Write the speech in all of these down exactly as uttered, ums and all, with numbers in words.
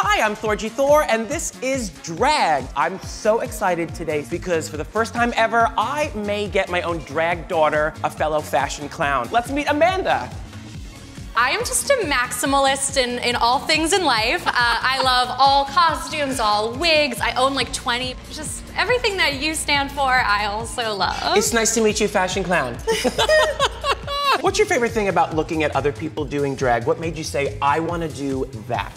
Hi, I'm Thorgy Thor, and this is drag. I'm so excited today because for the first time ever, I may get my own drag daughter, a fellow fashion clown. Let's meet Amanda. I am just a maximalist in, in all things in life. Uh, I love all costumes, all wigs. I own like twenty. Just everything that you stand for, I also love. It's nice to meet you, fashion clown. What's your favorite thing about looking at other people doing drag? What made you say, I want to do that?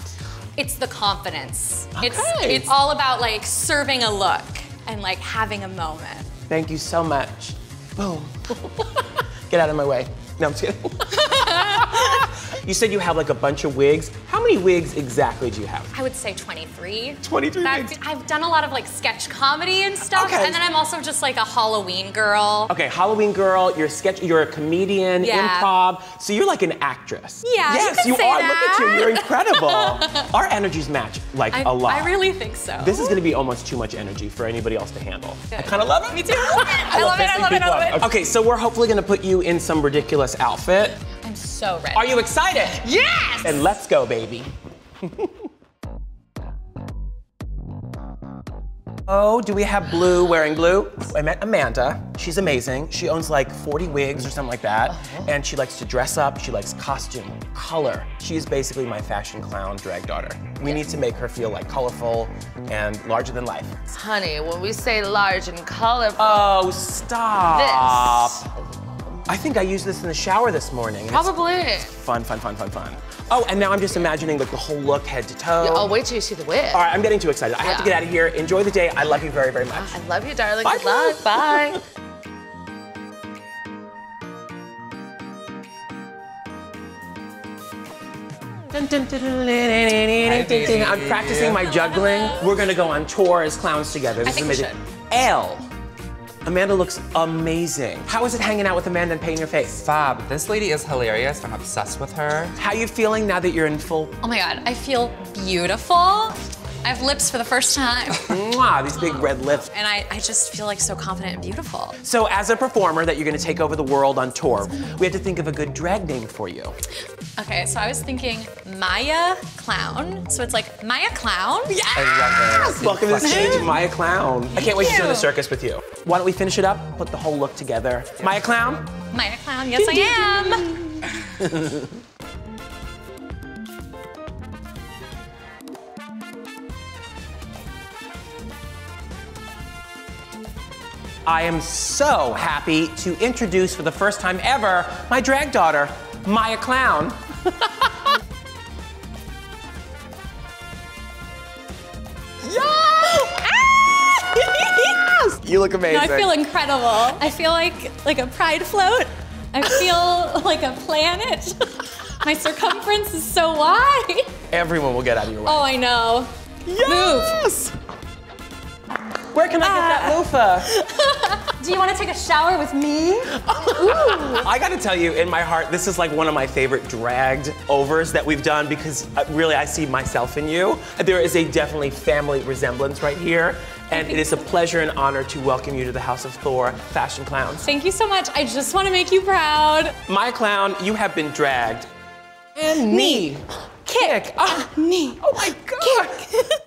It's the confidence. Okay. It's, it's all about like serving a look and like having a moment. Thank you so much. Boom. Get out of my way. No, I'm just kidding. You said you have like a bunch of wigs. How many wigs exactly do you have? I would say twenty-three. twenty-three wigs. I've done a lot of like sketch comedy and stuff. Okay. And then I'm also just like a Halloween girl. Okay, Halloween girl, you're a sketch, you're a comedian, yeah. Improv. So you're like an actress. Yeah, yes, you, could you say are. That. Look at you, you're incredible. Our energies match like I, a lot. I really think so. This is gonna be almost too much energy for anybody else to handle. Good. I kinda love it. Me too. I love it, I love it, I love it. Up. Okay, so we're hopefully gonna put you in some ridiculous outfit. I'm so ready. Are you excited? Yes! And let's go, baby. Oh, do we have blue wearing blue? I met Amanda. She's amazing. She owns like forty wigs or something like that. Uh-huh. And she likes to dress up. She likes costume, color. She is basically my fashion clown drag daughter. We yes. need to make her feel like colorful and larger than life. Honey, when we say large and colorful. Oh, stop. This. I think I used this in the shower this morning. Probably. It's fun, fun, fun, fun, fun. Oh, and now I'm just imagining like the whole look, head to toe. Oh, wait till you see the wig. All right, I'm getting too excited. I yeah. have to get out of here. Enjoy the day. I love you very, very much. I love you, darling. Bye. Good luck. Bye. I'm practicing my juggling. We're gonna go on tour as clowns together. This I think is amazing. L. Amanda looks amazing. How is it hanging out with Amanda and painting your face? Fab. This lady is hilarious. I'm obsessed with her. How are you feeling now that you're in full? Oh my God, I feel beautiful. I have lips for the first time. Mwah, these big red lips. And I, I just feel like so confident and beautiful. So as a performer that you're gonna take over the world on tour, we have to think of a good drag name for you. Okay, so I was thinking Maya Clown. So it's like Maya Clown. Yeah! I love it. Welcome to the stage, Maya Clown. I can't wait to do the circus with you. Why don't we finish it up, put the whole look together. Yeah. Maya Clown? Maya Clown, yes I am. I am so happy to introduce for the first time ever my drag daughter, Maya Clown. You look amazing. No, I feel incredible. I feel like like a pride float. I feel like a planet. My circumference is so wide. Everyone will get out of your way. Oh, I know. Yes! Move. Where can I get that loofah? Do you want to take a shower with me? Ooh. I got to tell you, in my heart, this is like one of my favorite dragged overs that we've done because really I see myself in you. There is a definitely family resemblance right here. And it is a pleasure and honor to welcome you to the House of Thor Fashion Clowns. Thank you so much. I just want to make you proud. Maya Clown, you have been dragged. And knee. Kick. Kick. Ah. Knee. Oh my God. Kick.